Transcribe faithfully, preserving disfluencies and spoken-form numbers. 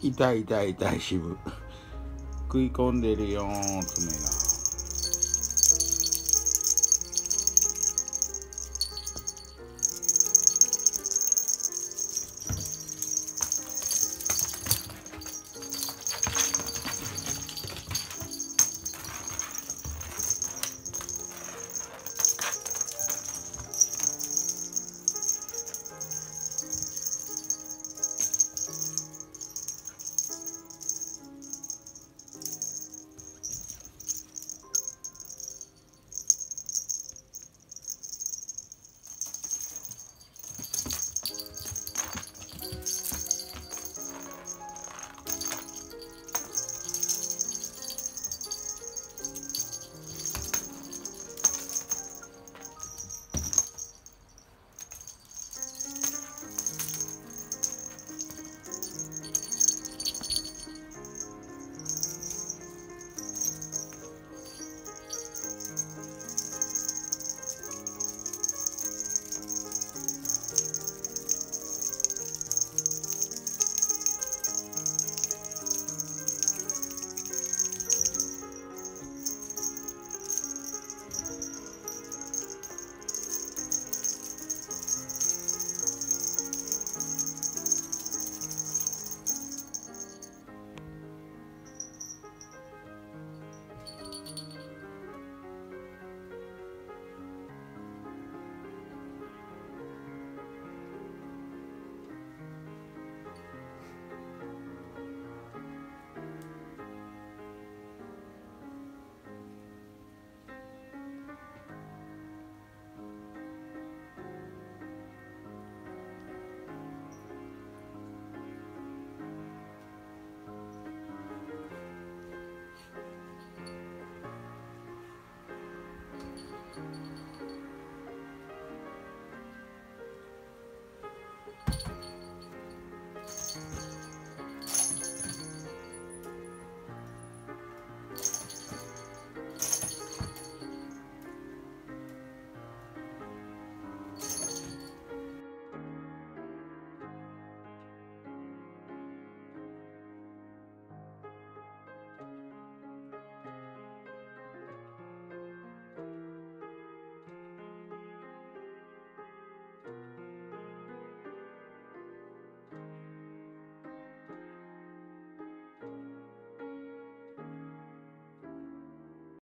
痛い痛い痛い、渋食い込んでるよー、爪が。